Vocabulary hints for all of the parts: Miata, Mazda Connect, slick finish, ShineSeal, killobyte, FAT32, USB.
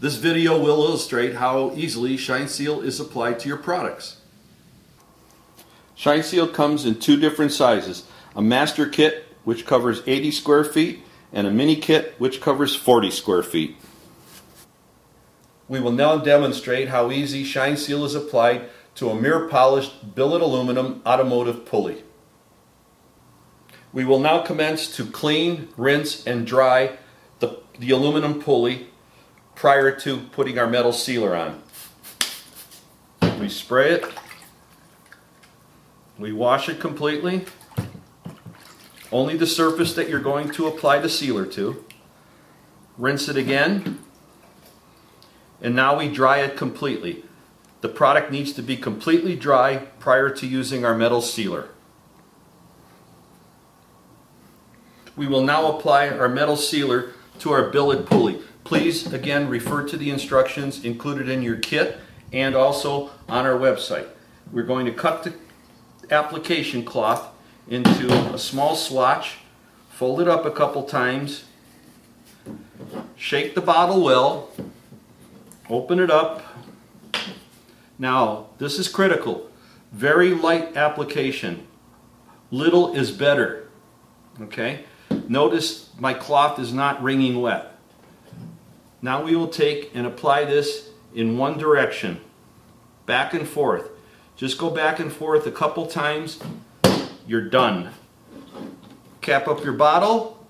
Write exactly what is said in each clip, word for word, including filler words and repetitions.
This video will illustrate how easily ShineSeal is applied to your products. ShineSeal comes in two different sizes, a master kit which covers eighty square feet and a mini kit which covers forty square feet. We will now demonstrate how easy ShineSeal is applied to a mirror polished billet aluminum automotive pulley. We will now commence to clean, rinse, and dry the, the aluminum pulley prior to putting our metal sealer on. We spray it, we wash it completely, only the surface that you're going to apply the sealer to. Rinse it again, and now we dry it completely. The product needs to be completely dry prior to using our metal sealer. We will now apply our metal sealer to our billet pulley. Please, again, refer to the instructions included in your kit and also on our website. We're going to cut the application cloth into a small swatch, fold it up a couple times, shake the bottle well, open it up. Now, this is critical. Very light application. Little is better. Okay? Notice my cloth is not wringing wet. Now we will take and apply this in one direction, back and forth. Just go back and forth a couple times. You're done. Cap up your bottle.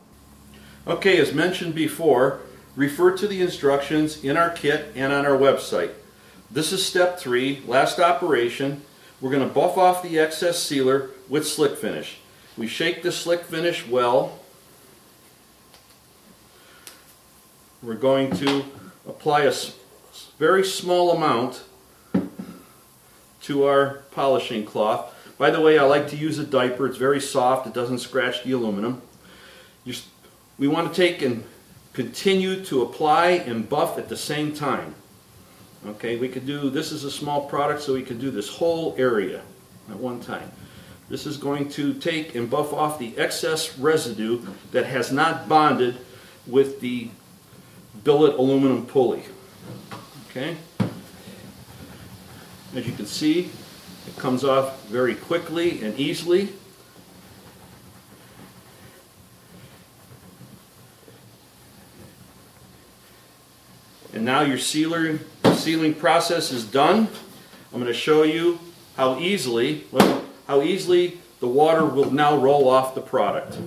Okay, as mentioned before, refer to the instructions in our kit and on our website. This is step three, last operation. We're going to buff off the excess sealer with slick finish. We shake the slick finish well. We're going to apply a very small amount to our polishing cloth. By the way, I like to use a diaper. It's very soft. It doesn't scratch the aluminum. We want to take and continue to apply and buff at the same time. Okay, we could do, this is a small product, so we could do this whole area at one time. This is going to take and buff off the excess residue that has not bonded with the billet aluminum pulley. Okay, as you can see, it comes off very quickly and easily. And now your sealer sealing process is done. I'm going to show you how easily how easily the water will now roll off the product.